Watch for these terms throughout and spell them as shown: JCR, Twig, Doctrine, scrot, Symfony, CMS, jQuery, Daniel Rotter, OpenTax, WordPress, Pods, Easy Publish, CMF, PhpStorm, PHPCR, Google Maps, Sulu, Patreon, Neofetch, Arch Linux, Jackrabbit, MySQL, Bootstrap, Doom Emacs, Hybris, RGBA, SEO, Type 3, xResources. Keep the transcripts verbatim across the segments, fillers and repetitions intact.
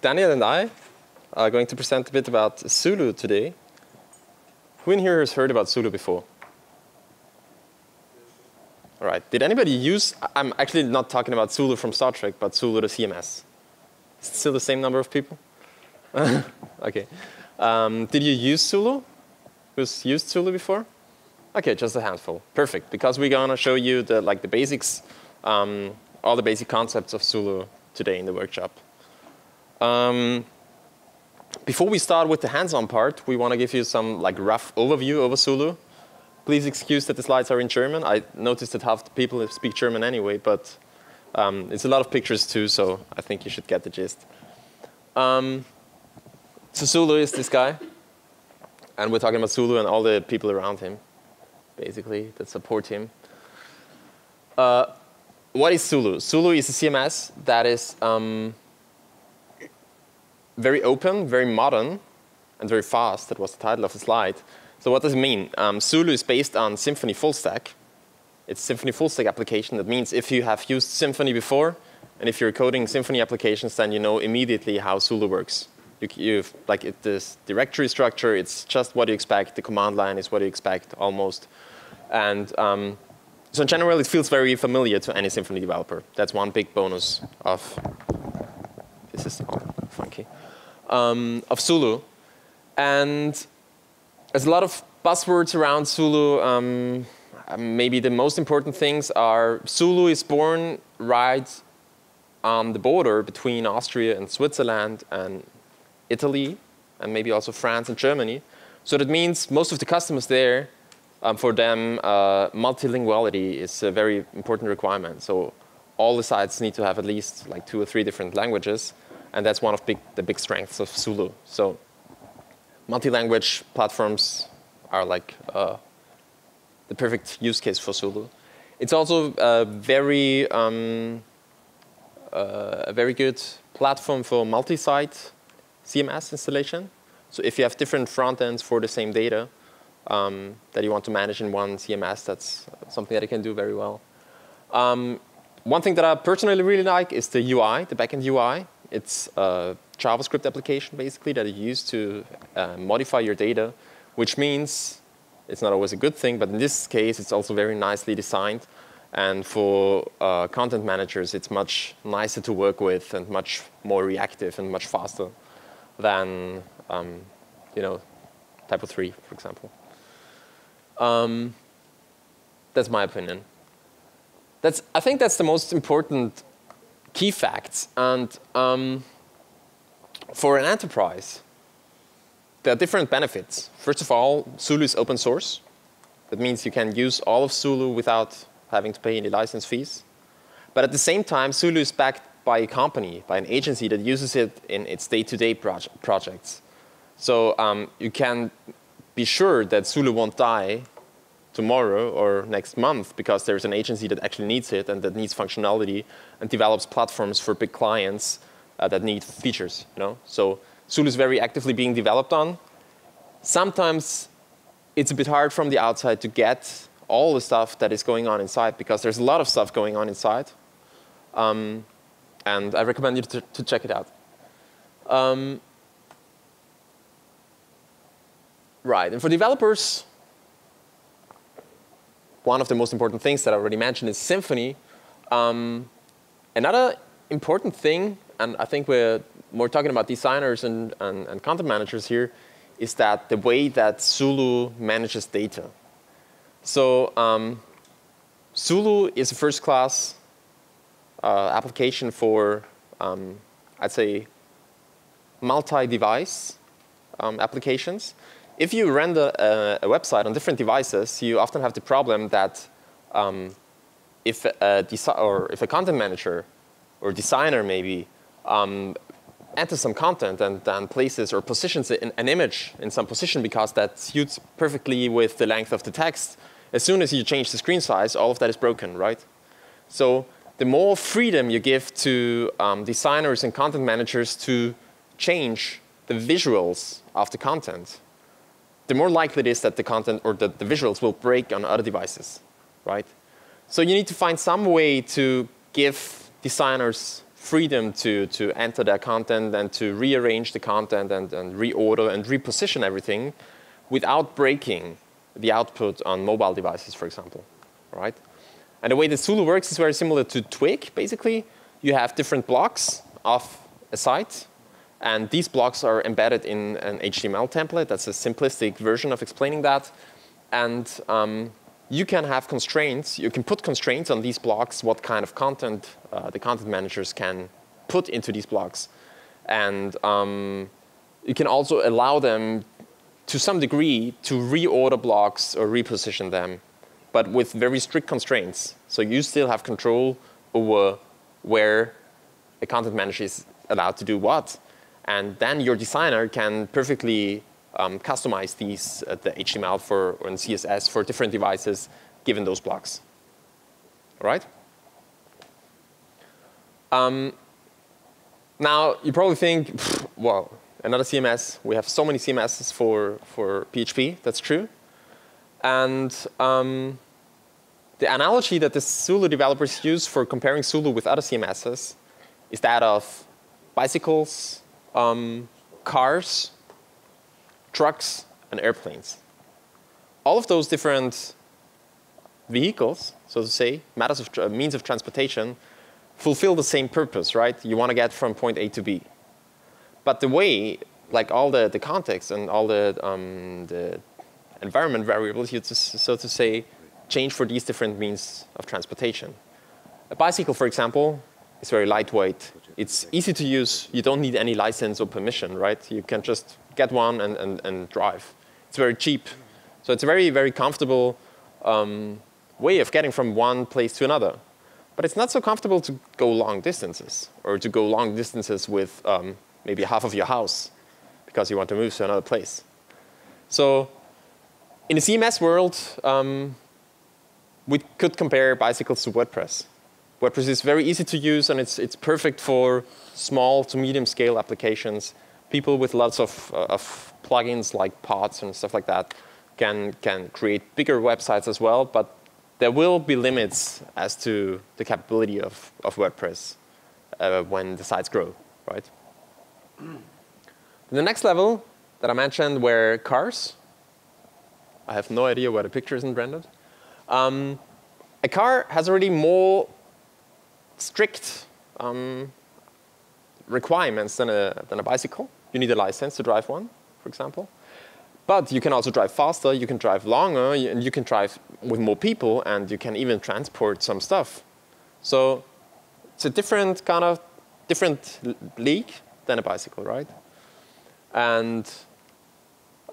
Daniel and I are going to present a bit about Sulu today. Who in here has heard about Sulu before? All right, did anybody use, I'm actually not talking about Sulu from Star Trek, but Sulu the C M S. Still the same number of people? Okay. Um, did you use Sulu? Who's used Sulu before? Okay, just a handful. Perfect, because we're gonna show you the, like, the basics, um, all the basic concepts of Sulu today in the workshop. Um, before we start with the hands-on part, we wanna give you some like rough overview over Sulu. Please excuse that the slides are in German. I noticed that half the people speak German anyway, but um, it's a lot of pictures too, so I think you should get the gist. Um, so Sulu is this guy, and we're talking about Sulu and all the people around him, basically, that support him. Uh, what is Sulu? Sulu is a C M S that is um, very open, very modern, and very fast. That was the title of the slide. So what does it mean? Um, Sulu is based on Symfony Full Stack. It's a Symfony Full Stack application. That means if you have used Symfony before, and if you're coding Symfony applications, then you know immediately how Sulu works. You, you've, like it, this directory structure, it's just what you expect. The command line is what you expect, almost. And um, so in general, it feels very familiar to any Symfony developer. That's one big bonus of, this is all funky, um, of Sulu. And there's a lot of buzzwords around Sulu. Um, maybe the most important things are Sulu is born right on the border between Austria and Switzerland and Italy, and maybe also France and Germany. So that means most of the customers there, um, for them, uh, multilinguality is a very important requirement. So all the sites need to have at least like two or three different languages, and that's one of big, the big strengths of Sulu. So multi-language platforms are like uh, the perfect use case for Sulu. It's also a very, um, uh, a very good platform for multi-site C M S installation. So if you have different front ends for the same data um, that you want to manage in one C M S, that's something that it can do very well. Um, one thing that I personally really like is the U I, the backend U I. It's uh, JavaScript application, basically, that you use to uh, modify your data, which means it's not always a good thing, but in this case, it's also very nicely designed. And for uh, content managers, it's much nicer to work with and much more reactive and much faster than, um, you know, Type three, for example. Um, that's my opinion. That's, I think that's the most important key facts. And um, for an enterprise, there are different benefits. First of all, Sulu is open source. That means you can use all of Sulu without having to pay any license fees. But at the same time, Sulu is backed by a company, by an agency that uses it in its day-to-day proje projects. So um, you can be sure that Sulu won't die tomorrow or next month, because there's an agency that actually needs it and that needs functionality and develops platforms for big clients Uh, that need features, you know? So Sulu is very actively being developed on. Sometimes it's a bit hard from the outside to get all the stuff that is going on inside, because there's a lot of stuff going on inside. Um, and I recommend you to, to check it out. Um, right, and for developers, one of the most important things that I already mentioned is Symfony. Um, another important thing, and I think we're more talking about designers and, and, and content managers here, is that the way that Sulu manages data. So um, Sulu is a first-class uh, application for, um, I'd say, multi-device um, applications. If you render a, a website on different devices, you often have the problem that um, if, a or if a content manager or designer maybe Um, enter some content and then places or positions in, an image in some position because that suits perfectly with the length of the text. As soon as you change the screen size, all of that is broken, right? So the more freedom you give to um, designers and content managers to change the visuals of the content, the more likely it is that the content or that the visuals will break on other devices, right? So you need to find some way to give designers freedom to, to enter their content and to rearrange the content and, and reorder and reposition everything without breaking the output on mobile devices, for example. Right? And the way that Sulu works is very similar to Twig, basically. You have different blocks of a site, and these blocks are embedded in an H T M L template. That's a simplistic version of explaining that. And um, you can have constraints. You can put constraints on these blocks, what kind of content uh, the content managers can put into these blocks. And um, you can also allow them, to some degree, to reorder blocks or reposition them, but with very strict constraints. So you still have control over where a content manager is allowed to do what. And then your designer can perfectly um, customize these, uh, the H T M L for, or in C S S for different devices given those blocks. All right? Um, now, you probably think, well, another C M S. We have so many C M Ss for, for P H P. That's true. And um, the analogy that the Sulu developers use for comparing Sulu with other C M Ss is that of bicycles, um, cars, trucks, and airplanes. All of those different vehicles, so to say, matters of uh, means of transportation, fulfill the same purpose, right? You want to get from point A to B. But the way, like all the, the context and all the, um, the environment variables, so to say, change for these different means of transportation. A bicycle, for example, is very lightweight. It's easy to use. You don't need any license or permission, right? You can just get one and, and, and drive. It's very cheap. So it's a very, very comfortable um, way of getting from one place to another. But it's not so comfortable to go long distances or to go long distances with um, maybe half of your house because you want to move to another place. So in the C M S world, um, we could compare bicycles to WordPress. WordPress is very easy to use, and it's, it's perfect for small to medium-scale applications. People with lots of, uh, of plugins like Pods and stuff like that can, can create bigger websites as well, but there will be limits as to the capability of, of WordPress uh, when the sites grow, right? The next level that I mentioned were cars. I have no idea where the picture isn't rendered. Um, a car has already more strict um, requirements than a, than a bicycle. You need a license to drive one, for example. But you can also drive faster, you can drive longer, and you can drive with more people, and you can even transport some stuff. So it's a different kind of different league than a bicycle, right? And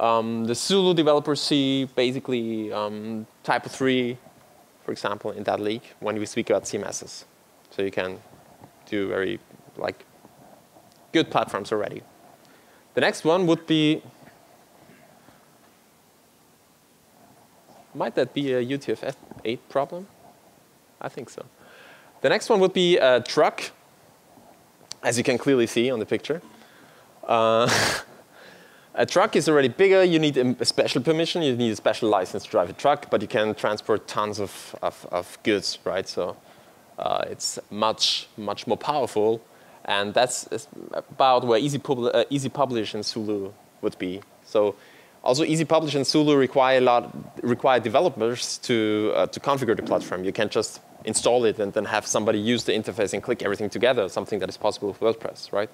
Um, the Sulu developers see basically um, Type three, for example, in that league when we speak about C M Ss. So you can do very like good platforms already. The next one would be, might that be a U T F eight problem? I think so. The next one would be a truck, as you can clearly see on the picture. Uh, A truck is already bigger. You need a special permission. You need a special license to drive a truck, but you can transport tons of, of, of goods, right? So uh, it's much, much more powerful. And that's about where Easy, Publ uh, Easy Publish and Sulu would be. So also Easy Publish and Sulu require, a lot, require developers to, uh, to configure the platform. You can't just install it and then have somebody use the interface and click everything together, something that is possible with WordPress, right?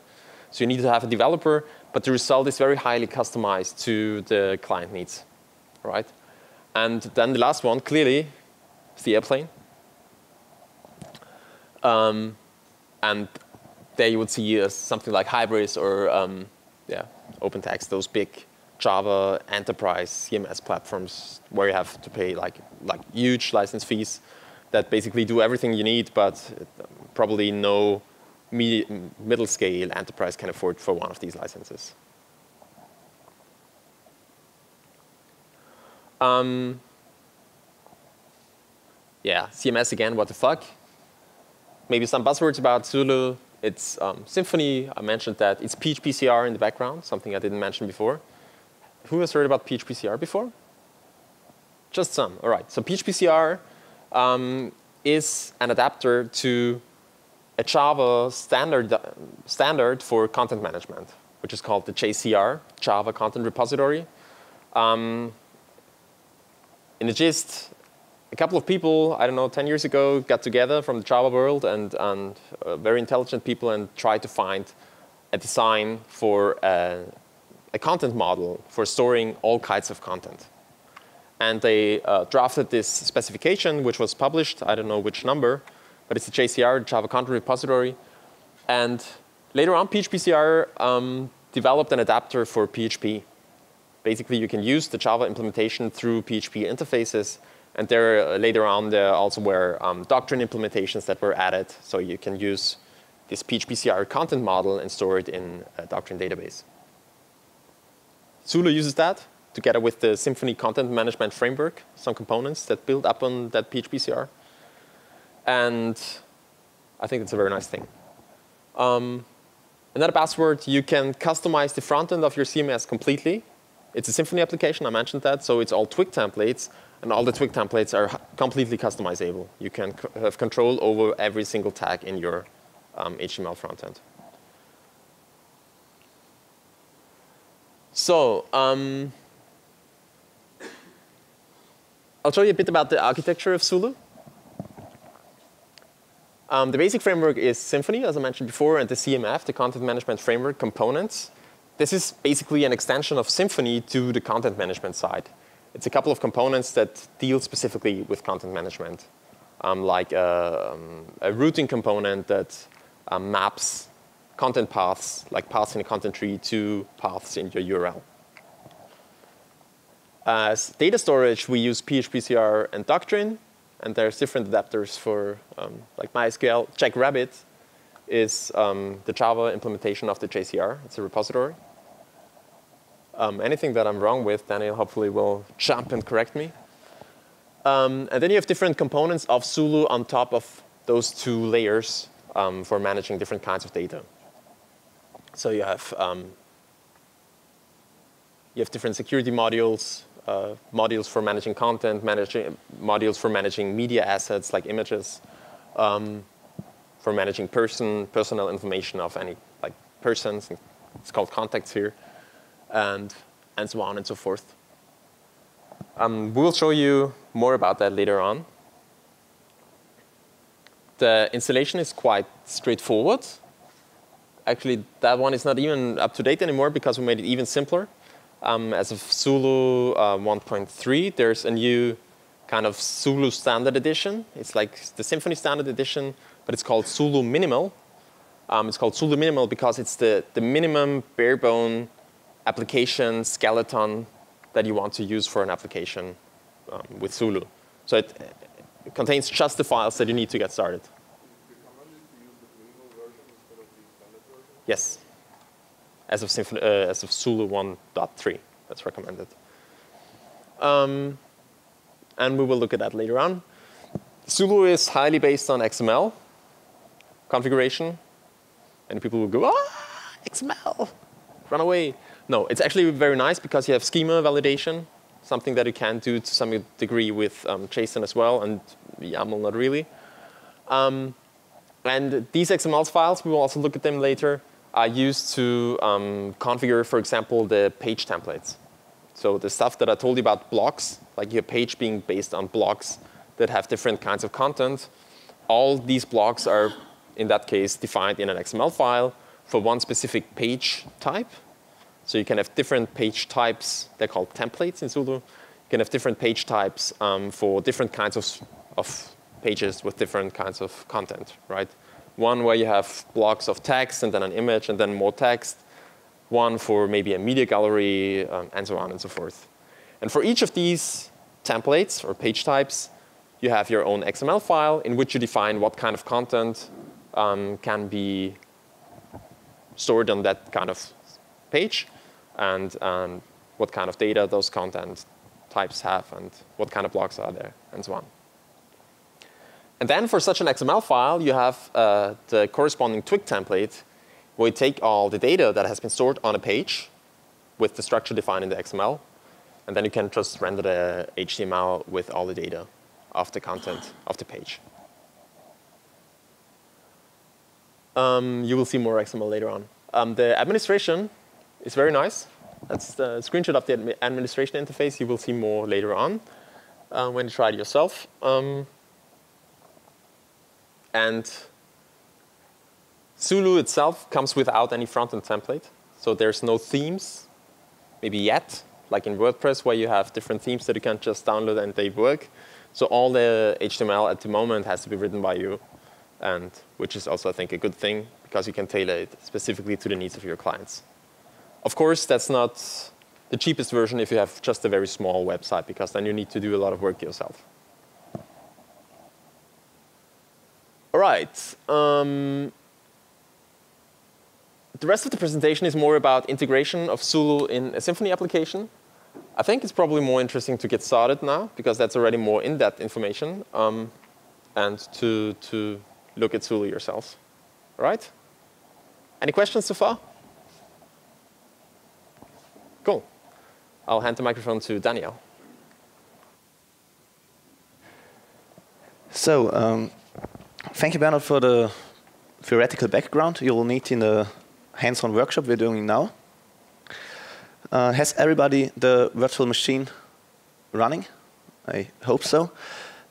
So you need to have a developer, but the result is very highly customized to the client needs, right? And then the last one, clearly, is the airplane. Um, and there you would see uh, something like Hybris or um, yeah, OpenTax, those big Java enterprise C M S platforms where you have to pay like, like huge license fees that basically do everything you need, but probably no middle scale enterprise can afford for one of these licenses. Um, yeah, C M S again, what the fuck? Maybe some buzzwords about Sulu. It's um, Symfony, I mentioned that. It's P H P C R in the background, something I didn't mention before. Who has heard about P H P C R before? Just some, all right. So P H P C R um, is an adapter to a Java standard, standard for content management, which is called the J C R, Java Content Repository. Um, in the gist, a couple of people, I don't know, ten years ago, got together from the Java world and, and uh, very intelligent people and tried to find a design for a, a content model for storing all kinds of content. And they uh, drafted this specification, which was published, I don't know which number, but it's the J C R, Java Content Repository. And later on, P H P C R um, developed an adapter for P H P. Basically, you can use the Java implementation through P H P interfaces. And there, uh, later on, there also were um, Doctrine implementations that were added. So you can use this P H P C R content model and store it in a Doctrine database. Sulu uses that together with the Symfony content management framework, some components that build up on that P H P C R. And I think it's a very nice thing. Um, another password, you can customize the front end of your C M S completely. It's a Symfony application, I mentioned that, so it's all Twig templates. And all the Twig templates are completely customizable. You can have control over every single tag in your um, H T M L frontend. So um, I'll show you a bit about the architecture of Sulu. Um, the basic framework is Symfony, as I mentioned before, and the C M F, the Content Management Framework components. This is basically an extension of Symfony to the content management side. It's a couple of components that deal specifically with content management, um, like a, um, a routing component that um, maps content paths, like paths in a content tree, to paths in your U R L. As data storage, we use P H P C R and Doctrine, and there's different adapters for um, like MySQL. Jackrabbit is um, the Java implementation of the J C R. It's a repository. Um, anything that I'm wrong with, Daniel hopefully will jump and correct me. Um, and then you have different components of Sulu on top of those two layers um, for managing different kinds of data. So you have um, you have different security modules, uh, modules for managing content, managing modules for managing media assets like images, um, for managing person personal information of any like persons. It's called contacts here. And, and so on and so forth. Um, we'll show you more about that later on. The installation is quite straightforward. Actually, that one is not even up to date anymore because we made it even simpler. Um, as of Sulu uh, one point three, there's a new kind of Sulu standard edition. It's like the Symfony standard edition, but it's called Sulu Minimal. Um, it's called Sulu Minimal because it's the, the minimum bare-bone application skeleton that you want to use for an application um, with Sulu. So it, it contains just the files that you need to get started. You use the minimal version instead of the standard version? Yes, as of, Symfony, uh, as of Sulu one point three, that's recommended. Um, and we will look at that later on. Sulu is highly based on X M L configuration, and people will go, ah, X M L, run away. No, it's actually very nice because you have schema validation, something that you can do to some degree with um, JSON as well, and YAML not really. Um, and these X M L files, we will also look at them later, are used to um, configure, for example, the page templates. So the stuff that I told you about blocks, like your page being based on blocks that have different kinds of content, all these blocks are, in that case, defined in an X M L file for one specific page type. So you can have different page types. They're called templates in Sulu. You can have different page types um, for different kinds of, of pages with different kinds of content, right? One where you have blocks of text and then an image and then more text. One for maybe a media gallery um, and so on and so forth. And for each of these templates or page types, you have your own X M L file in which you define what kind of content um, can be stored on that kind of page, and um, what kind of data those content types have, and what kind of blocks are there, and so on. And then for such an X M L file, you have uh, the corresponding Twig template, where you take all the data that has been stored on a page with the structure defined in the X M L, and then you can just render the H T M L with all the data of the content of the page. Um, you will see more X M L later on. Um, the administration is very nice. That's the screenshot of the administration interface. You will see more later on uh, when you try it yourself. Um, and Sulu itself comes without any front-end template. So there's no themes, maybe yet, like in WordPress, where you have different themes that you can just download and they work. So all the H T M L at the moment has to be written by you, and which is also, I think, a good thing, because you can tailor it specifically to the needs of your clients. Of course, that's not the cheapest version if you have just a very small website, because then you need to do a lot of work yourself. All right. Um, the rest of the presentation is more about integration of Sulu in a Symfony application. I think it's probably more interesting to get started now, because that's already more in-depth information, um, and to, to look at Sulu yourselves. All right? Any questions so far? Cool. I'll hand the microphone to Daniel. So um, thank you, Bernard, for the theoretical background you will need in the hands-on workshop we're doing now. Uh, has everybody the virtual machine running? I hope so.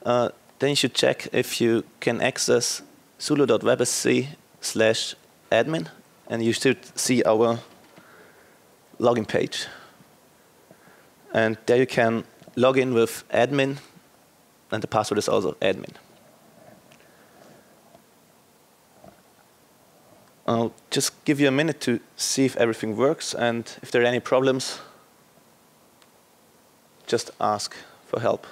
Uh, then you should check if you can access sulu dot websc slash admin, and you should see our login page. And there you can log in with admin, and the password is also admin. I'll just give you a minute to see if everything works, and if there are any problems, just ask for help.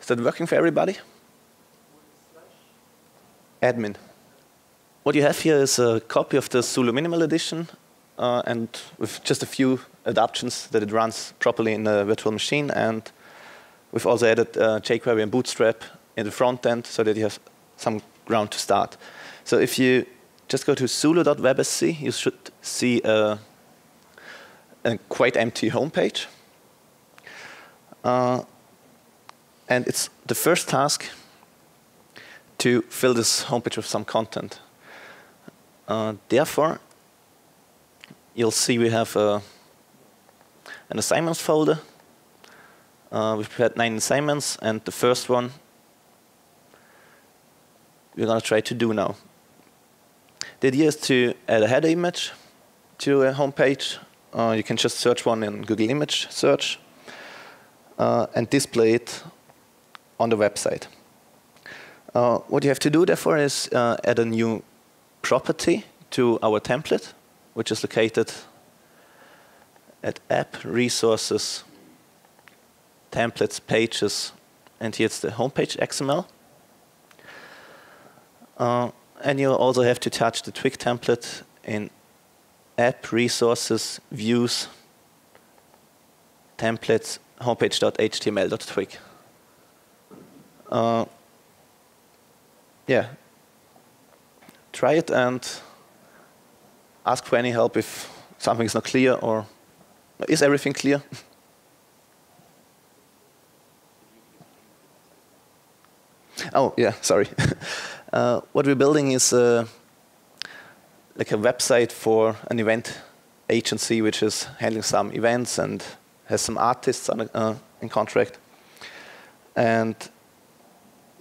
Is that working for everybody? Admin. What you have here is a copy of the Sulu Minimal Edition, uh, and with just a few adaptions that it runs properly in a virtual machine. And we've also added uh, jQuery and Bootstrap in the front end, so that you have some ground to start. So if you just go to sulu dot websc, you should see a, a quite empty homepage. Uh, and it's the first task to fill this homepage with some content. Uh, therefore, you'll see we have uh, an assignments folder. Uh, we've prepared nine assignments, and the first one we're going to try to do now. The idea is to add a header image to a homepage. Uh, you can just search one in Google Image Search uh, and display it on the website. Uh, what you have to do, therefore, is uh, add a new property to our template, which is located at app, resources, templates, pages, and here it's the homepage X M L. Uh, and you also have to touch the Twig template in app, resources, views, templates, homepage dot H T M L dot twig. Uh, yeah. Try it and ask for any help if something is not clear, or is everything clear? Oh, yeah, sorry. uh, what we're building is uh, like a website for an event agency, which is handling some events and has some artists on, uh, in contract. And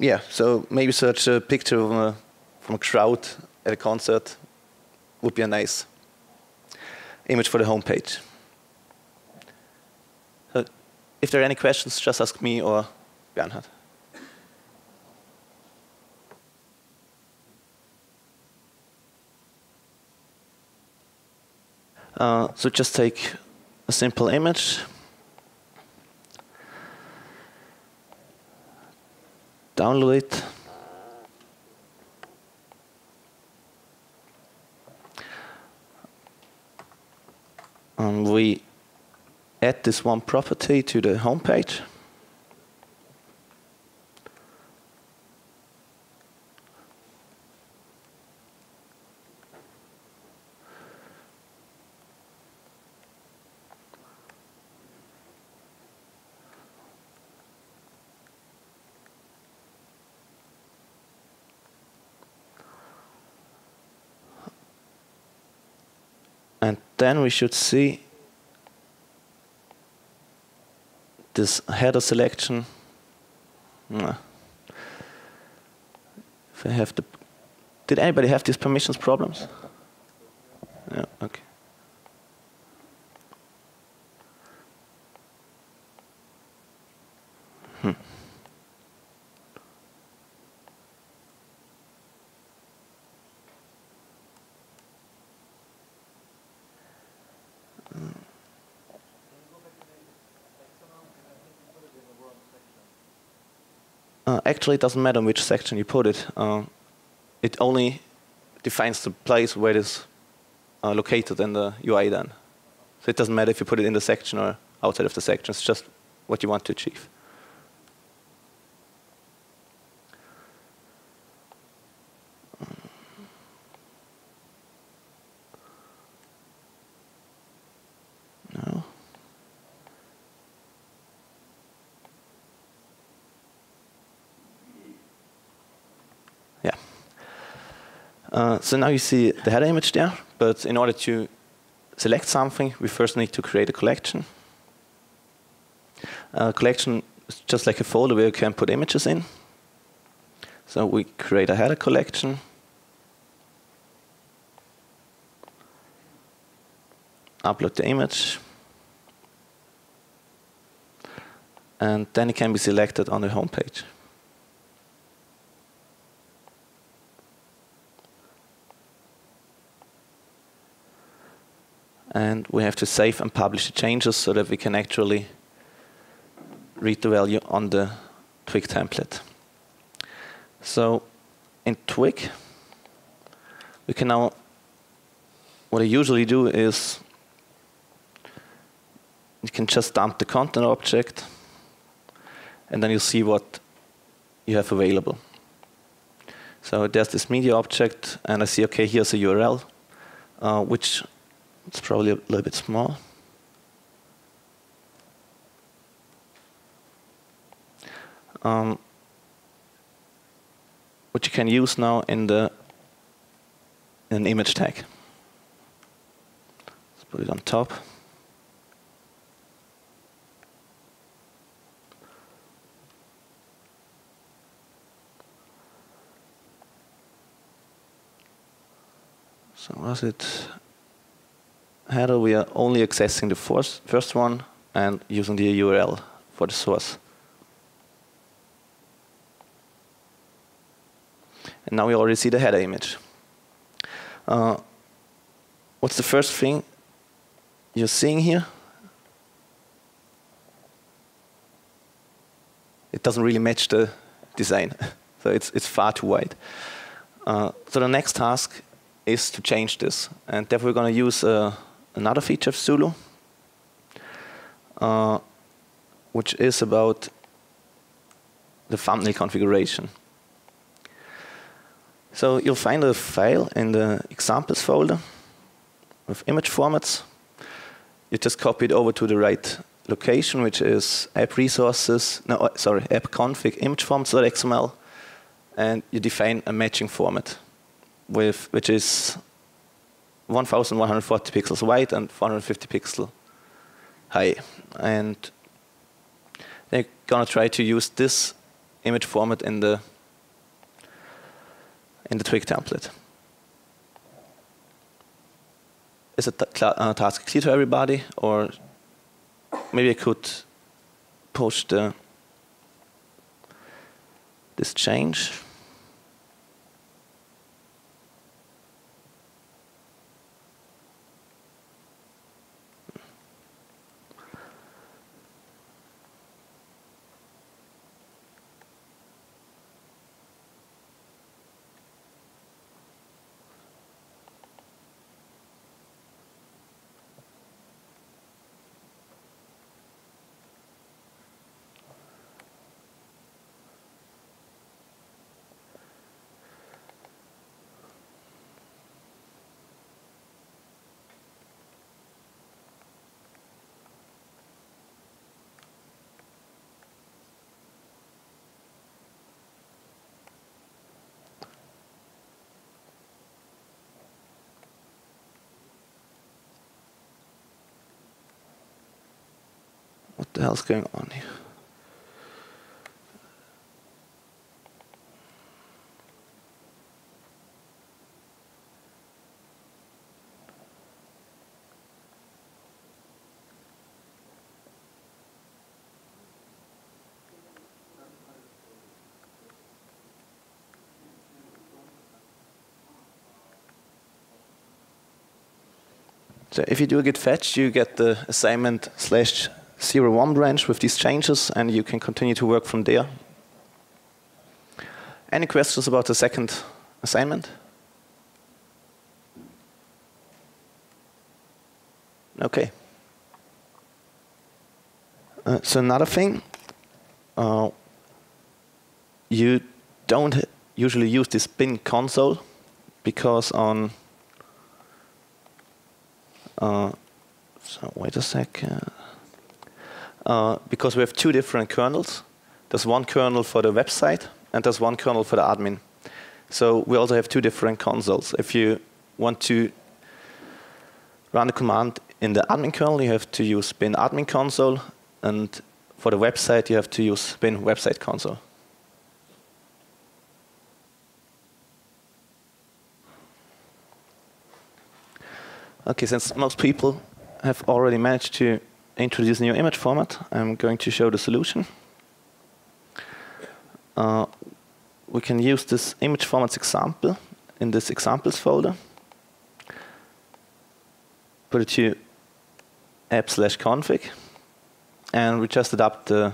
yeah, so maybe search a picture of a from a crowd at a concert would be a nice image for the homepage. So if there are any questions, just ask me or Bernhard. Uh, so just take a simple image, download it. Um, we add this one property to the homepage. then we should see this header selection. Nah. If I have the, did anybody have these permissions problems? Yeah, okay. Hmm. Uh, actually, it doesn't matter which section you put it. Uh, it only defines the place where it is uh, located in the U I then. So it doesn't matter if you put it in the section or outside of the section. It's just what you want to achieve. Uh, so now you see the header image there, but in order to select something, we first need to create a collection. A collection is just like a folder where you can put images in. So we create a header collection. Upload the image. And then it can be selected on the home page. And we have to save and publish the changes so that we can actually read the value on the Twig template. So in Twig, we can now, what I usually do is you can just dump the content object and then you see what you have available. So there's this media object and I see, okay, here's a U R L, uh, which it's probably a little bit small. Um, which you can use now in the in an image tag. Let's put it on top. So was it? Header, we are only accessing the first, first one and using the U R L for the source. And now we already see the header image. Uh, what's the first thing you're seeing here? It doesn't really match the design, so it's, it's far too wide. Uh, so the next task is to change this, and therefore we're going to use uh, another feature of Sulu, uh, which is about the thumbnail configuration. So you'll find a file in the examples folder with image formats. You just copy it over to the right location, which is app resources, no, sorry, app config image forms dot X M L, and you define a matching format, with which is one thousand one hundred forty pixels wide and four hundred fifty pixels high. And they're gonna try to use this image format in the in the Twig template. Is the uh, task clear to everybody? Or maybe I could push the this change. What the hell's going on here? So if you do a git fetch, you get the assignment slash zero one branch with these changes, and you can continue to work from there. Any questions about the second assignment? Okay. Uh, so another thing, uh, you don't usually use this bin console because on Uh, so wait a second. Uh, because we have two different kernels. There's one kernel for the website, and there's one kernel for the admin. So we also have two different consoles. If you want to run a command in the admin kernel, you have to use bin admin console, and for the website, you have to use bin website console. Okay, since most people have already managed to introduce a new image format, I'm going to show the solution. Uh, we can use this image formats example in this examples folder. Put it to app slash config. And we just adapt the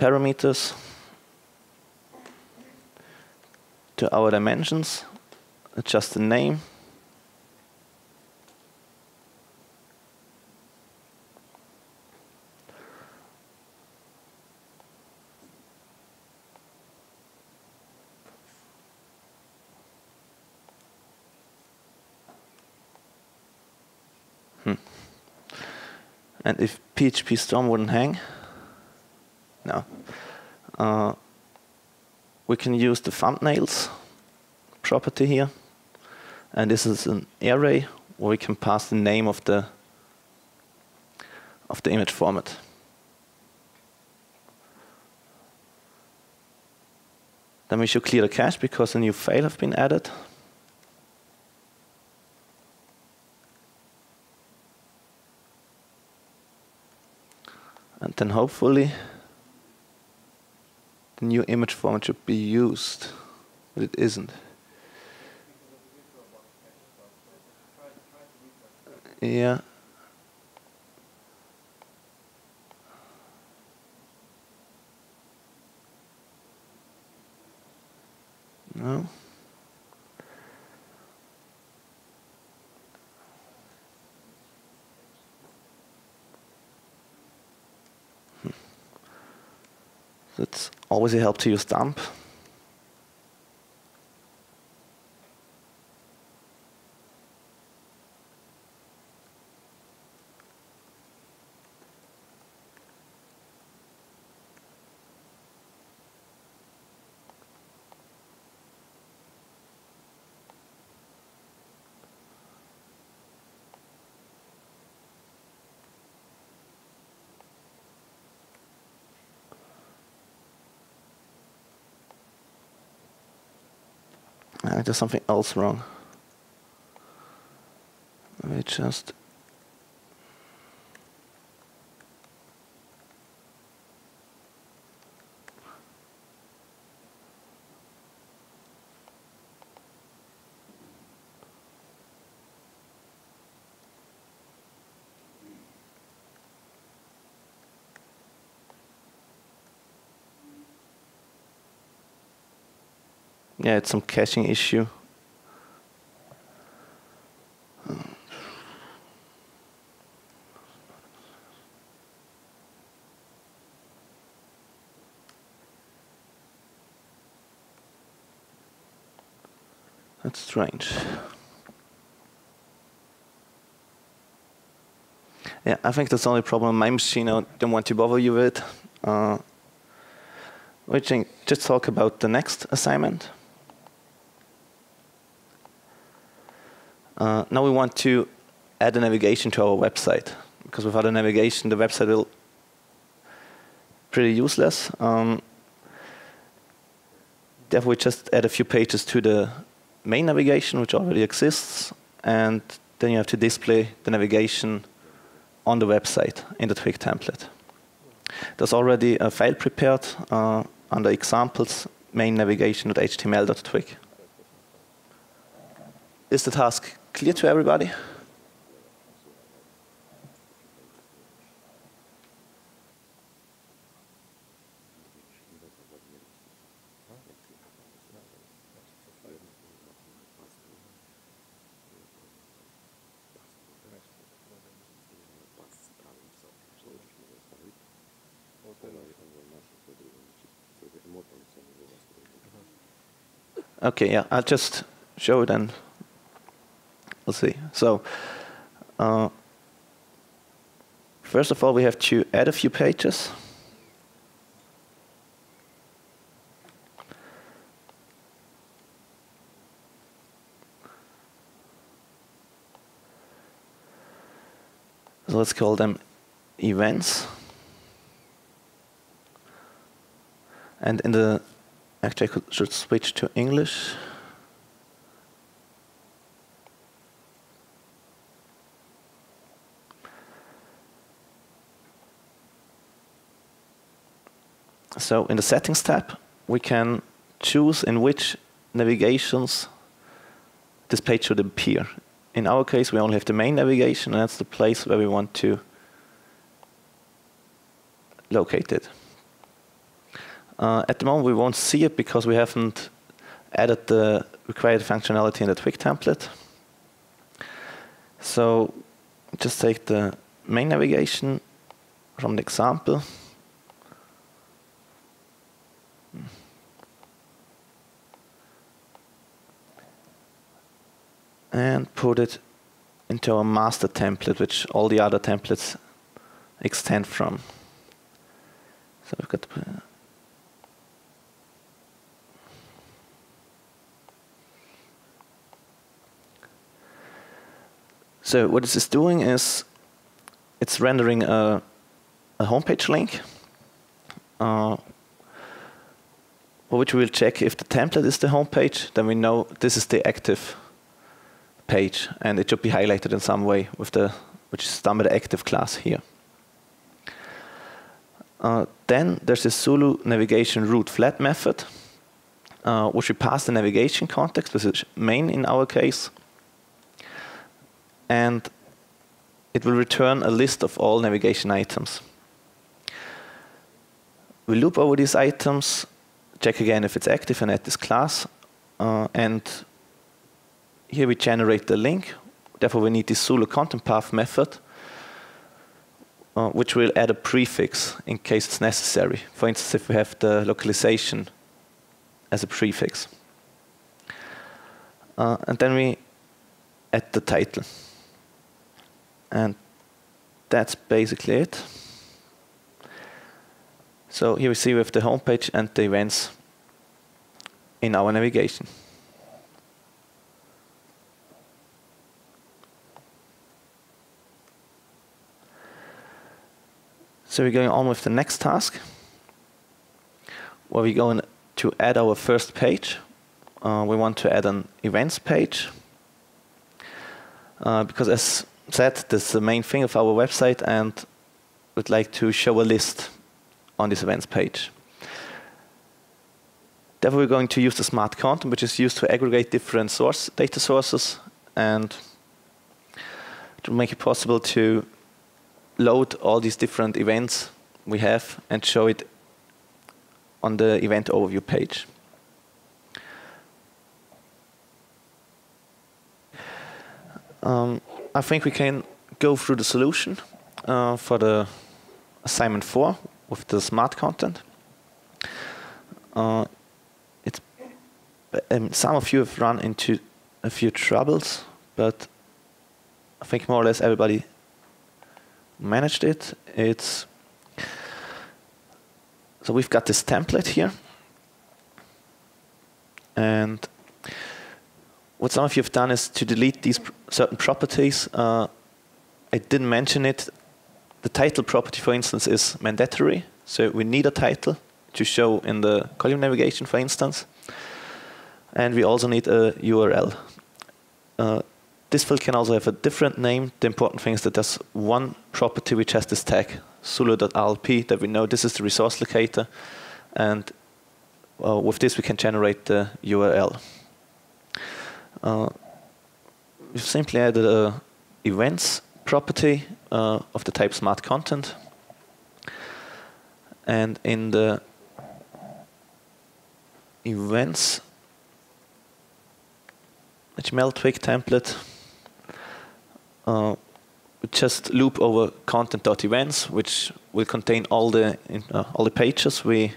parameters to our dimensions, adjust the name. And if P H P Storm wouldn't hang, no. Uh, we can use the thumbnails property here. And this is an array where we can pass the name of the of the image format. Then we should clear the cache because a new file has been added. And then hopefully the new image format should be used, but it isn't. Yeah. No. It's always a help to use dump. There's something else wrong. Let me just Yeah, it's some caching issue. That's strange. Yeah, I think that's the only problem my machine. I don't want to bother you with. Uh, we can just talk about the next assignment. Uh, now we want to add a navigation to our website. because without a navigation, the website will pretty useless. Um, therefore, we just add a few pages to the main navigation, which already exists, and then you have to display the navigation on the website in the Twig template. There's already a file prepared uh, under examples, main navigation.html.twig. Is the task clear to everybody? Okay, yeah, I'll just show it and we'll see. So, uh, first of all, we have to add a few pages. So let's call them events. And in the Actually, I could, should switch to English. So, in the settings tab, we can choose in which navigations this page should appear. In our case, we only have the main navigation, and that's the place where we want to locate it. Uh, at the moment, we won't see it because we haven't added the required functionality in the Twig template. So just take the main navigation from the example. And put it into our master template, which all the other templates extend from. So we've got So what this is doing is it's rendering a, a homepage link, uh, for which we will check if the template is the homepage. Then we know this is the active page, and it should be highlighted in some way with the which is done by the active class here. Uh, then there's the Sulu navigation root flat method, uh, which we pass the navigation context, which is main in our case. And it will return a list of all navigation items. We loop over these items, check again if it's active and add this class. Uh, and here we generate the link. Therefore, we need this Sulu content path method, uh, which will add a prefix in case it's necessary. For instance, if we have the localization as a prefix. Uh, and then we add the title. And that's basically it. So here we see we have the homepage and the events in our navigation. So we're going on with the next task, where we're going to add our first page. Uh, we want to add an events page. Uh, because as said, this is the main thing of our website, and we'd like to show a list on this events page. Therefore, we're going to use the smart content, which is used to aggregate different source data sources and to make it possible to load all these different events we have and show it on the event overview page. Um, I think we can go through the solution uh, for the assignment four with the smart content. Uh, it's, um, some of you have run into a few troubles, but I think more or less everybody managed it. It's so we've got this template here, and what some of you have done is to delete these pr certain properties. Uh, I didn't mention it The title property, for instance, is mandatory. So we need a title to show in the column navigation, for instance. And we also need a U R L. Uh, this field can also have a different name. The important thing is that there's one property which has this tag, sulu dot r l p, that we know this is the resource locator. And uh, with this, we can generate the U R L. Uh, we've simply added a events property uh, of the type smart content. And in the events H T M L Twig template, uh, just loop over content.events, which will contain all the in, uh, all the pages we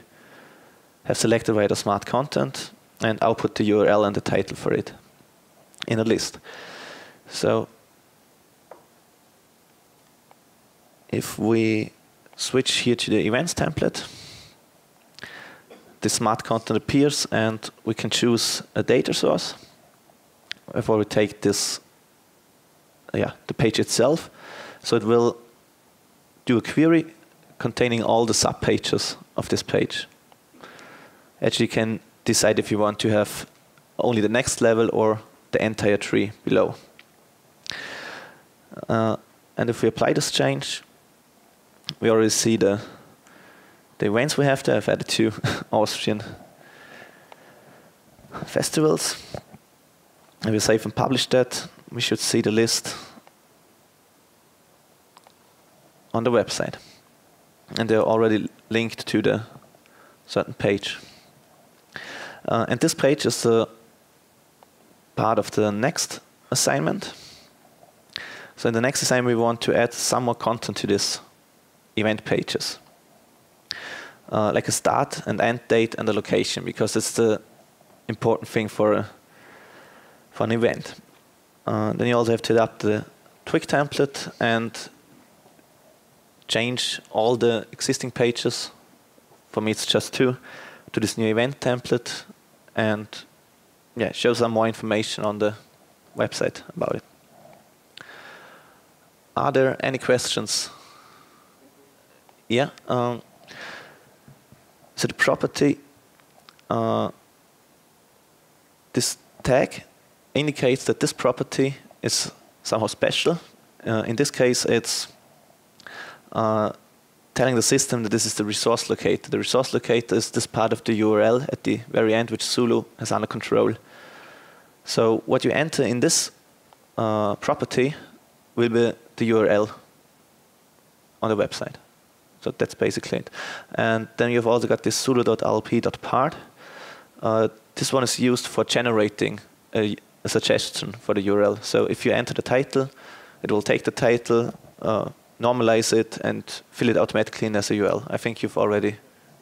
have selected via the smart content, and output the U R L and the title for it in a list. So if we switch here to the events template, the smart content appears, and we can choose a data source. Before we take this, yeah, the page itself, so it will do a query containing all the sub pages of this page. Actually, you can decide if you want to have only the next level or the entire tree below. Uh, and if we apply this change, we already see the the events we have there. I've added two Austrian festivals. If we save and publish that, we should see the list on the website. And they're already linked to the certain page. Uh, and this page is the part of the next assignment. So in the next assignment, we want to add some more content to this event pages, uh, like a start and end date and a location, because it's the important thing for a for an event. Uh, then you also have to adapt the Twig template and change all the existing pages, for me it's just two, to this new event template, and yeah, show some more information on the website about it. Are there any questions? Yeah. Um, so the property, uh, this tag indicates that this property is somehow special. Uh, in this case, it's uh, telling the system that this is the resource locator. The resource locator is this part of the U R L at the very end, which Sulu has under control. So what you enter in this uh, property will be the U R L on the website. So that's basically it. And then you've also got this sulu dot r l p dot part. Uh, this one is used for generating a, a suggestion for the U R L. So if you enter the title, it will take the title, uh, normalize it, and fill it automatically in as a U R L. I think you've already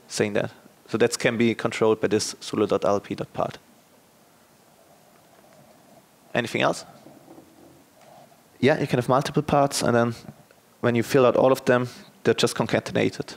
seen that. So that can be controlled by this sulu dot r l p dot part. Anything else? Yeah, you can have multiple parts, and then when you fill out all of them, they're just concatenated.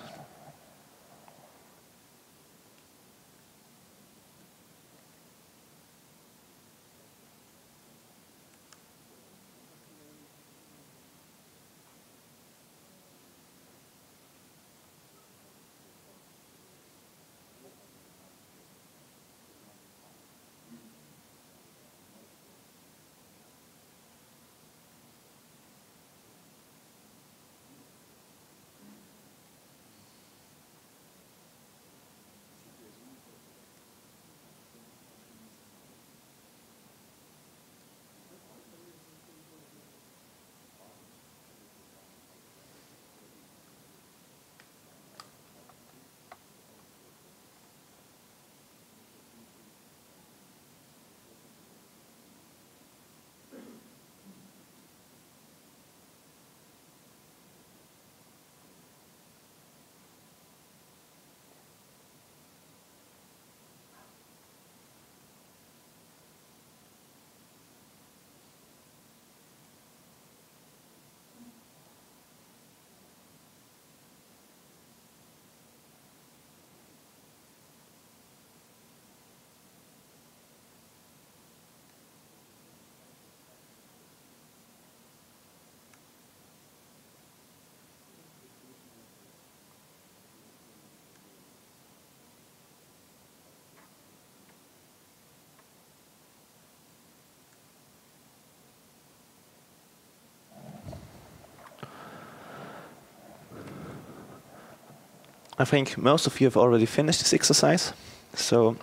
I think most of you have already finished this exercise, so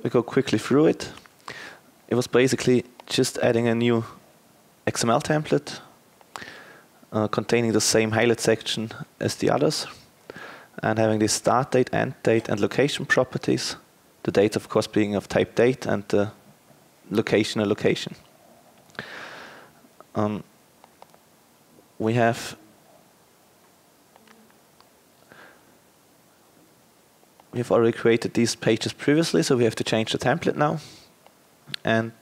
we go quickly through it. It was basically just adding a new X M L template uh, containing the same highlight section as the others, and having the start date, end date, and location properties. The date, of course, being of type date, and the location a location. Um, we have we have already created these pages previously, so we have to change the template now, and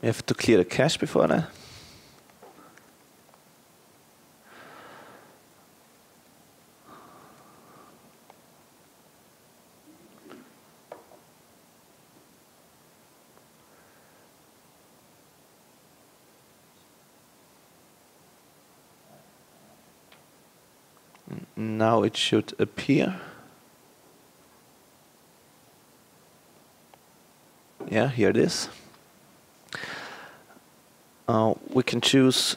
we have to clear the cache before that. Now it should appear. Yeah, here it is. Uh, we can choose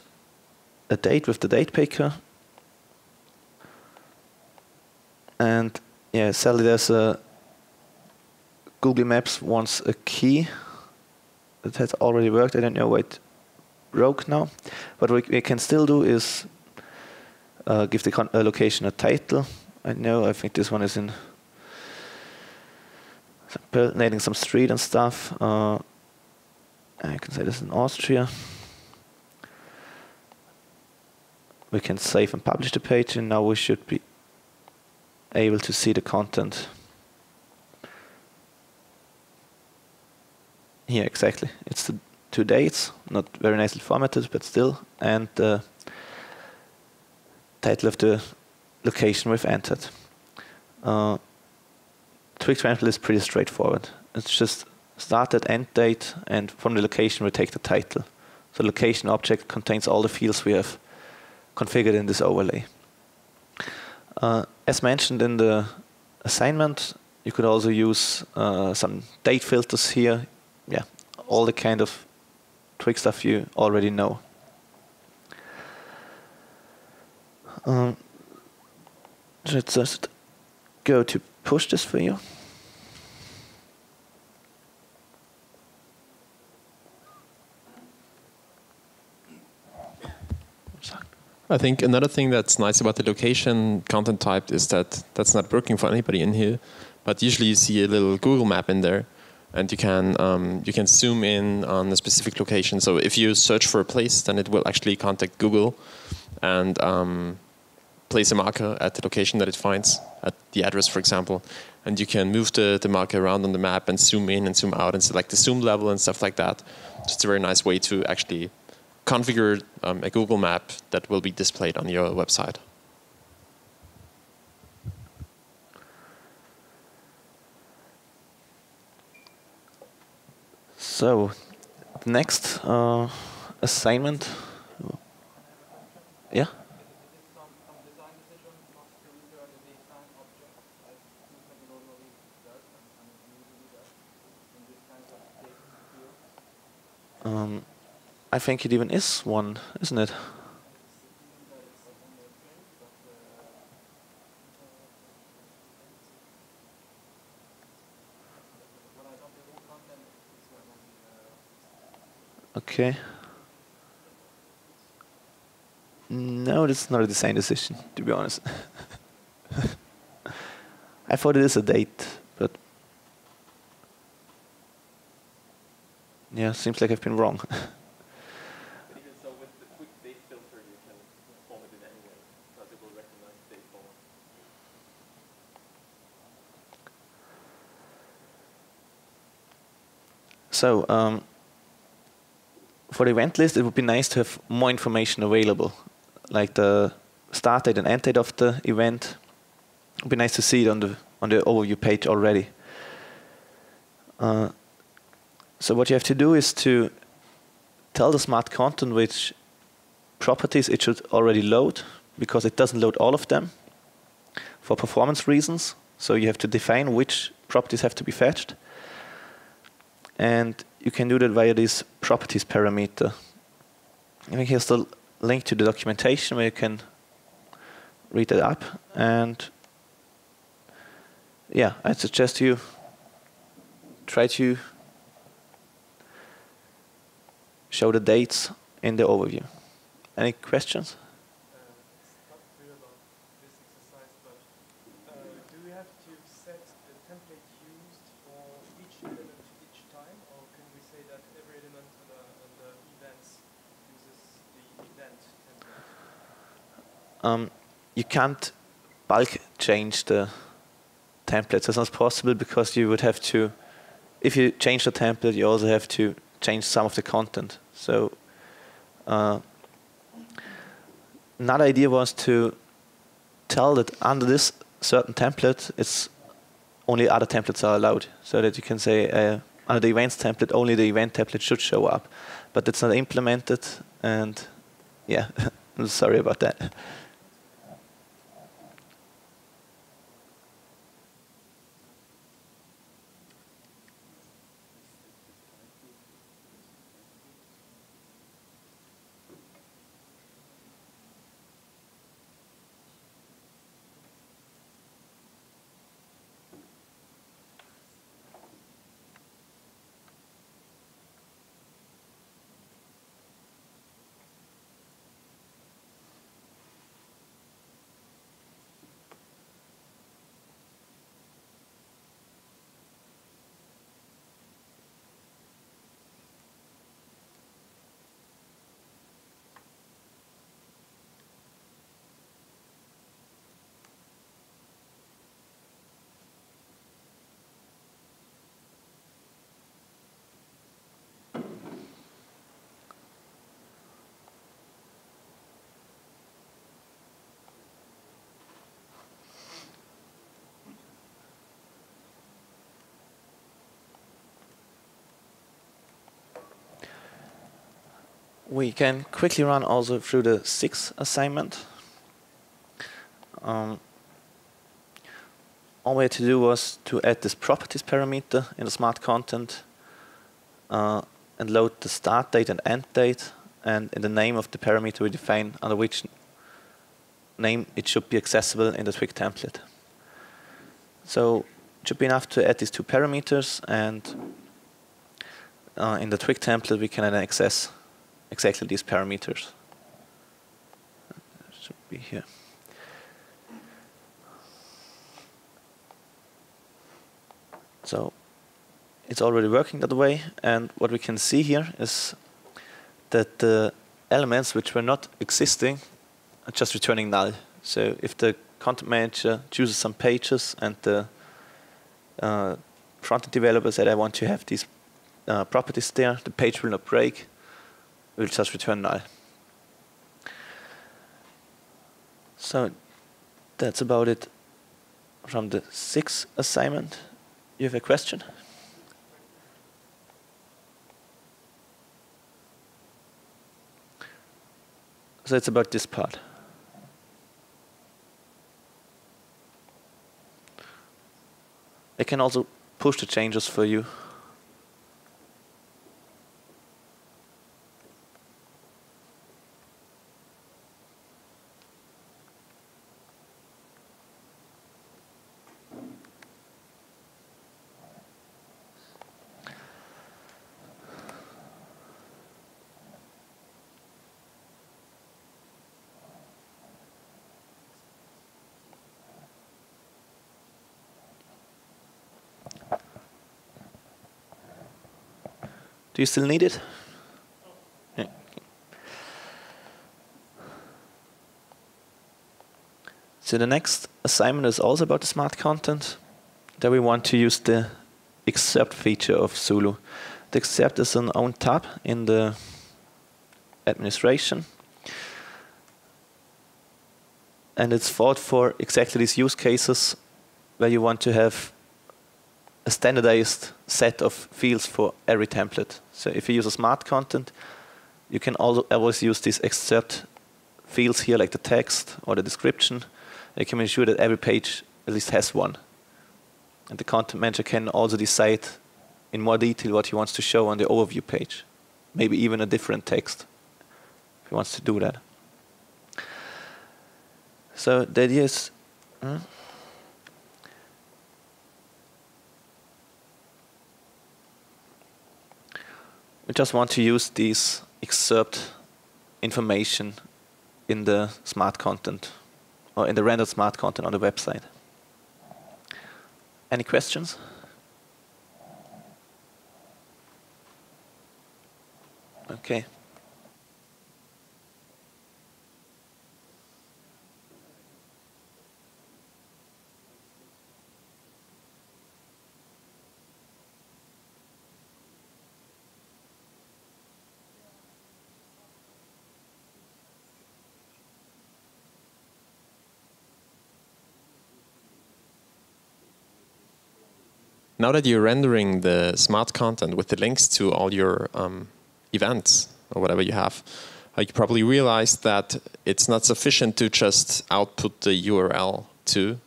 a date with the date picker, and yeah, sadly there's a Google Maps wants a key that has already worked. I don't know why it broke now, but what we can still do is uh, give the con uh, location a title. I know. I think this one is in nating some street and stuff. Uh, I can say this is in Austria. We can save and publish the page, and now we should be able to see the content. Here, exactly. It's the two dates, not very nicely formatted, but still, and the title of the location we've entered. Uh, Twig template is pretty straightforward. It's just started, end date, and from the location we take the title. So the location object contains all the fields we have configured in this overlay. Uh, as mentioned in the assignment, you could also use uh, some date filters here. Yeah, all the kind of Twig stuff you already know. Um, let's just go to push this for you. I think another thing that's nice about the location content type is that that's not working for anybody in here, but usually you see a little Google map in there, and you can um, you can zoom in on a specific location. So if you search for a place, then it will actually contact Google and um, place a marker at the location that it finds, at the address, for example. And you can move the, the marker around on the map and zoom in and zoom out and select the zoom level and stuff like that. So it's a very nice way to actually configure um, a Google map that will be displayed on your website. So, the next uh, assignment. Yeah? Um, I think it even is one, isn't it? Okay. No, that's not a design decision, to be honest. I thought it is a date, but yeah, seems like I've been wrong. But even so, with the quick date filter, you can form it in any way, because it will recognize date format. So, um, for the event list, it would be nice to have more information available, like the start date and end date of the event. It would be nice to see it on the on the overview page already. Uh, So what you have to do is to tell the smart content which properties it should already load, because it doesn't load all of them for performance reasons. So you have to define which properties have to be fetched. And you can do that via this properties parameter. I think here's the link to the documentation where you can read it up. And yeah, I suggest you try to show the dates in the overview. Any questions? Um, you can't bulk change the templates. That's not possible because you would have to, if you change the template, you also have to change some of the content. So uh, another idea was to tell that under this certain template, it's only other templates are allowed. So that you can say uh, under the events template, only the event template should show up. But that's not implemented, and yeah, I'm sorry about that. We can quickly run also through the sixth assignment. Um, all we had to do was to add this properties parameter in the smart content uh, and load the start date and end date, and in the name of the parameter we define under which name it should be accessible in the Twig template. So it should be enough to add these two parameters, and uh, in the Twig template we can then access exactly these parameters. That should be here. So it's already working that way, and what we can see here is that the elements which were not existing are just returning null. So if the content manager chooses some pages and the uh, front-end developer said, I want to have these uh, properties there, the page will not break. It will just return null. So that's about it from the sixth assignment. You have a question? So it's about this part. I can also push the changes for you. Do you still need it? Yeah. So the next assignment is also about the smart content. There we want to use the excerpt feature of Sulu. The excerpt is an own tab in the administration, and it's thought for exactly these use cases where you want to have a standardized set of fields for every template. So if you use a smart content, you can also always use these excerpt fields here, like the text or the description. You can ensure that every page at least has one. And the content manager can also decide in more detail what he wants to show on the overview page. Maybe even a different text if he wants to do that. So the idea is, hmm? we just want to use these excerpt information in the smart content, or in the rendered smart content on the website. Any questions? Okay. Now that you're rendering the smart content with the links to all your um, events or whatever you have, uh, you probably realize that it's not sufficient to just output the U R L to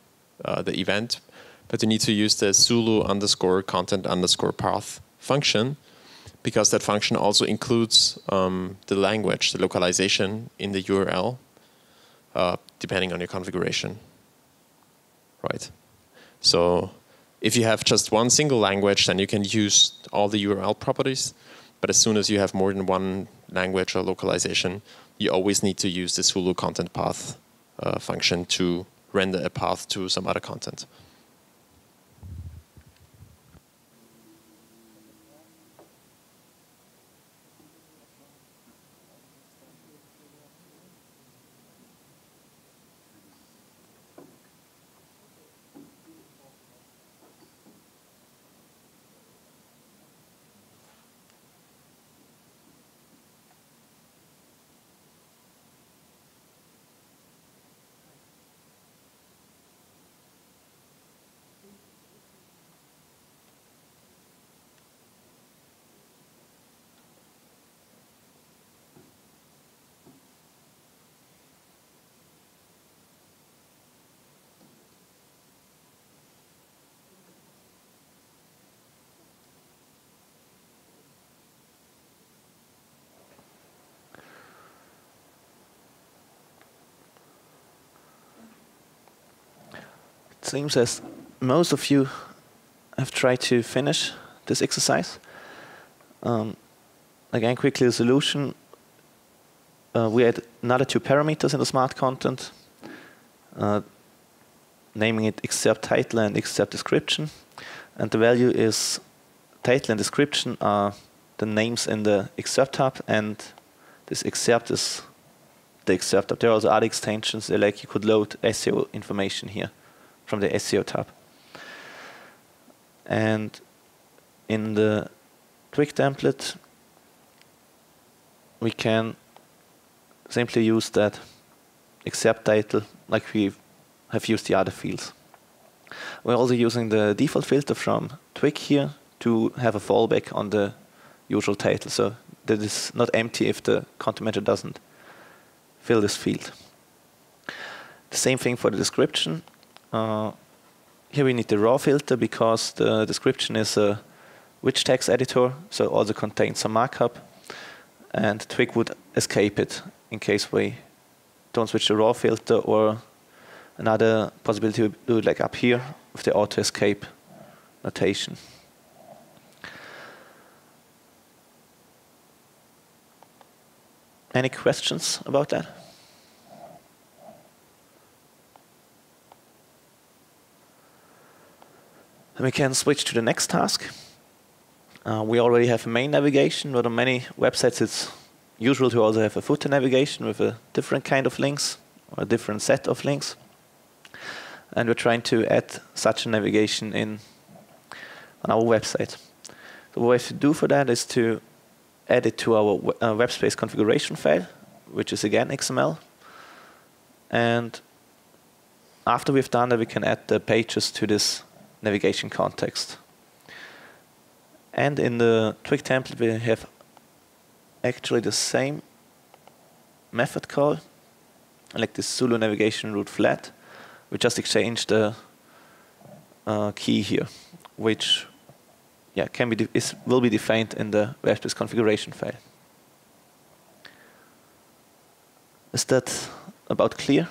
uh, the event, but you need to use the Sulu underscore content underscore path function, because that function also includes um, the language, the localization in the U R L, uh, depending on your configuration. Right. So if you have just one single language, then you can use all the U R L properties. But as soon as you have more than one language or localization, you always need to use the Sulu content path uh, function to render a path to some other content. Seems as most of you have tried to finish this exercise. Um, again, quickly the solution. Uh, we had another two parameters in the smart content, uh, naming it excerpt title and excerpt description. And the value is title and description are the names in the excerpt tab, and this excerpt is the excerpt tab. There are also other extensions, like you could load S E O information here from the S E O tab. And in the Twig template, we can simply use that excerpt title like we have used the other fields. We're also using the default filter from Twig here to have a fallback on the usual title, so that is not empty if the content manager doesn't fill this field. The same thing for the description. Uh, here we need the raw filter because the description is a rich text editor, so it also contains some markup, and Twig would escape it in case we don't switch the raw filter. Or another possibility we do it like up here with the auto escape notation. Any questions about that? And we can switch to the next task. Uh, we already have a main navigation, but on many websites it's usual to also have a footer navigation with a different kind of links, or a different set of links. And we're trying to add such a navigation in on our website. So what we have to do for that is to add it to our web, uh, web space configuration file, which is again X M L. And after we've done that, we can add the pages to this navigation context. And in the Twig template we have actually the same method call, like this Sulu navigation route flat. We just exchange the uh, key here, which yeah can be is will be defined in the WordPress configuration file. Is that about clear?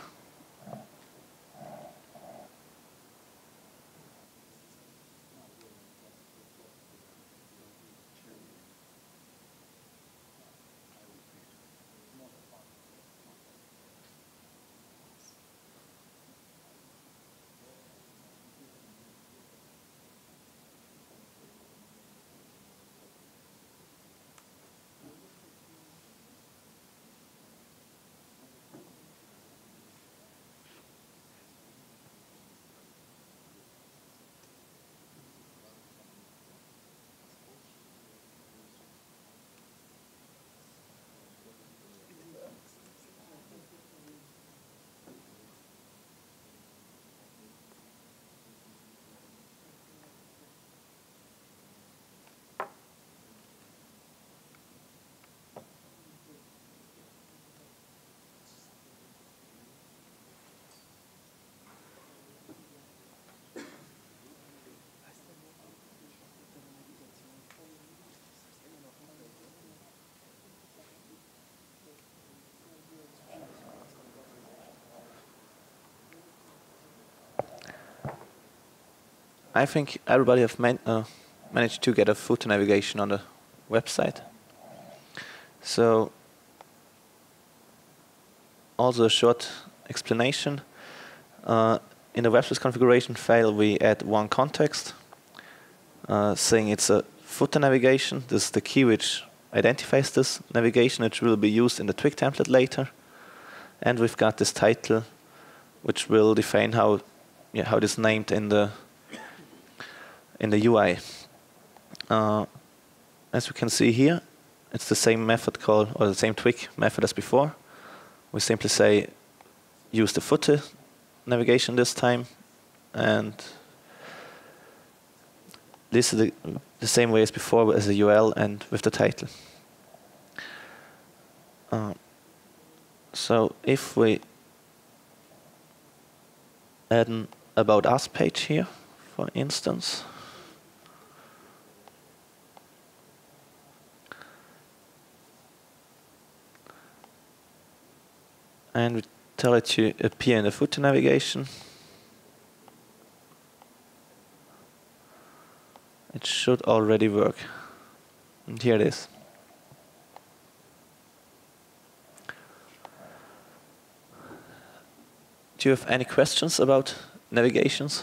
I think everybody have man uh, managed to get a footer navigation on the website. So also a short explanation. Uh, in the WordPress configuration file we add one context uh, saying it's a footer navigation. This is the key which identifies this navigation, which will be used in the Twig template later. And we've got this title which will define how yeah, how it is named in the in the U I. Uh, as we can see here, it's the same method call, or the same Twig method as before. We simply say use the footer navigation this time, and this is the, the same way as before as the U R L and with the title. Uh, so if we add an About Us page here, for instance, and we tell it to appear in the footer navigation, it should already work. And here it is. Do you have any questions about navigations?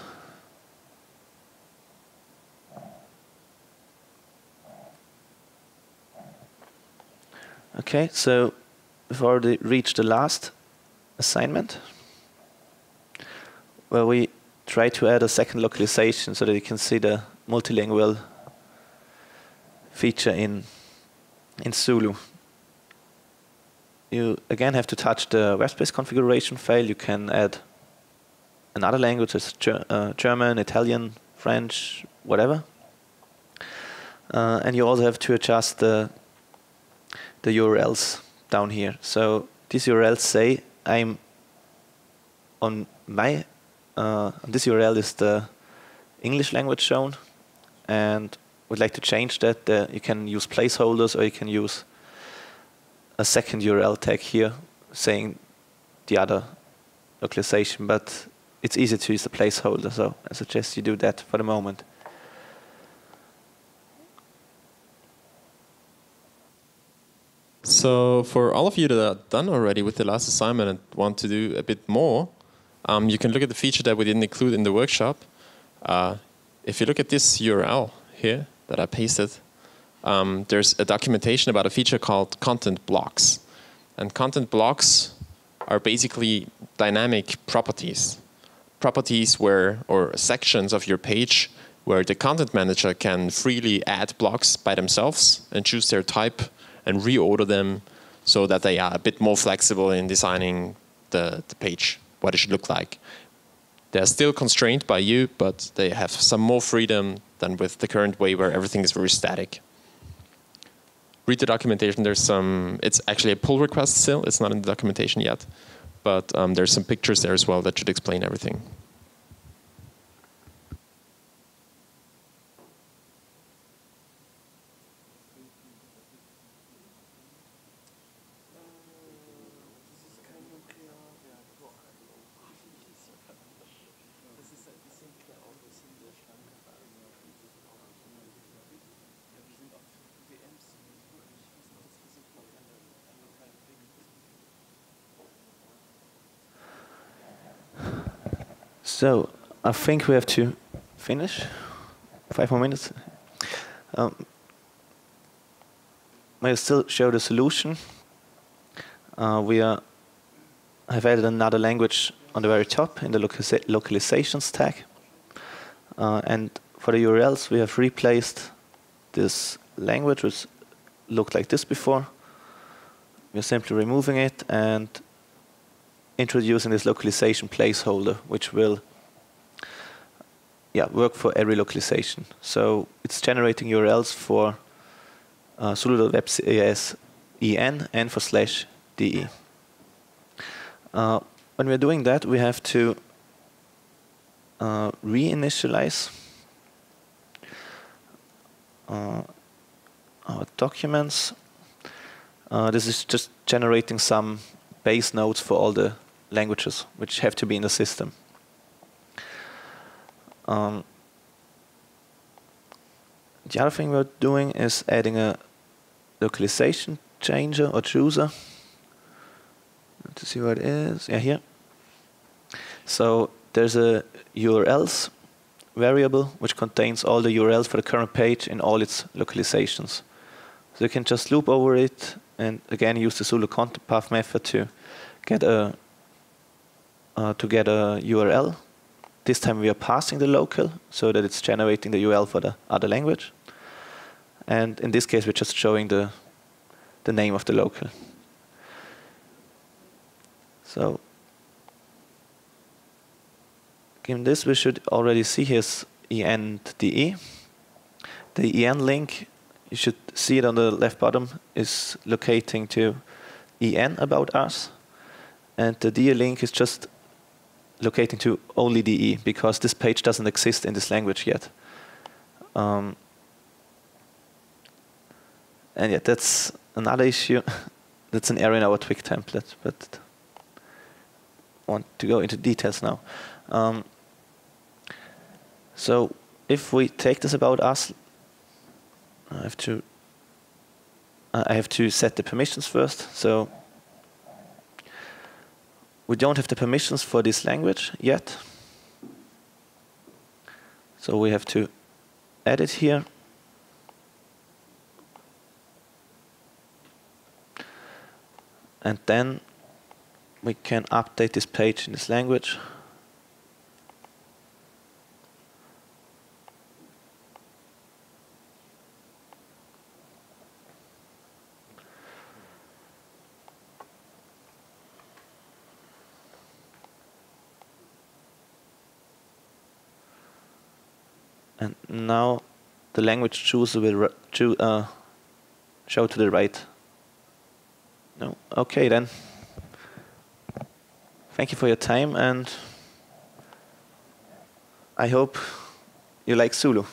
Okay, so we've already reached the last assignment, where we try to add a second localization so that you can see the multilingual feature in in Sulu. You again have to touch the web-based configuration file. You can add another language, as ger uh, German, Italian, French, whatever. Uh, and you also have to adjust the the U R Ls down here. So these U R Ls say I'm on my uh, this U R L is the English language shown, and would like to change that. Uh, you can use placeholders, or you can use a second U R L tag here saying the other localization, but it's easy to use the placeholder, so I suggest you do that for the moment. So for all of you that are done already with the last assignment and want to do a bit more, um, you can look at the feature that we didn't include in the workshop. Uh, if you look at this U R L here that I pasted, Um, there's a documentation about a feature called content blocks. And content blocks are basically dynamic properties. Properties where, or sections of your page where the content manager can freely add blocks by themselves and choose their type and reorder them so that they are a bit more flexible in designing the, the page, what it should look like. They're still constrained by you, but they have some more freedom than with the current way where everything is very static. Read the documentation. There's some, it's actually a pull request still. It's not in the documentation yet, but um, there's some pictures there as well that should explain everything. So I think we have to finish. Five more minutes. Um, I still show the solution. Uh, we are, have added another language on the very top in the localiza localizations tag. Uh, and for the U R Ls, we have replaced this language, which looked like this before. We're simply removing it and introducing this localization placeholder, which will yeah, work for every localization. So it's generating U R Ls for uh, sulu dot web slash en and for slash de. Uh, when we're doing that, we have to uh, reinitialize uh, our documents. Uh, this is just generating some base nodes for all the languages, which have to be in the system. Um, The other thing we're doing is adding a localization changer or chooser. To see what it is. Yeah, here. So there's a U R Ls variable which contains all the U R Ls for the current page in all its localizations. So you can just loop over it and again use the Sulu content path method to get a uh, to get a U R L. This time we are passing the local so that it's generating the U R L for the other language. And in this case we're just showing the the name of the local. So in this we should already see here's E N D E. The E N link, you should see it on the left bottom, is locating to E N about us. And the D E link is just locating to only D E because this page doesn't exist in this language yet. Um, and yeah, that's another issue. That's an error in our Twig template, but want to go into details now. Um, so if we take this about us, I have to uh, I have to set the permissions first. So we don't have the permissions for this language yet. So we have to add it here. And then we can update this page in this language. And now the language chooser will cho uh, show to the right. No, okay then. Thank you for your time, and I hope you like Sulu.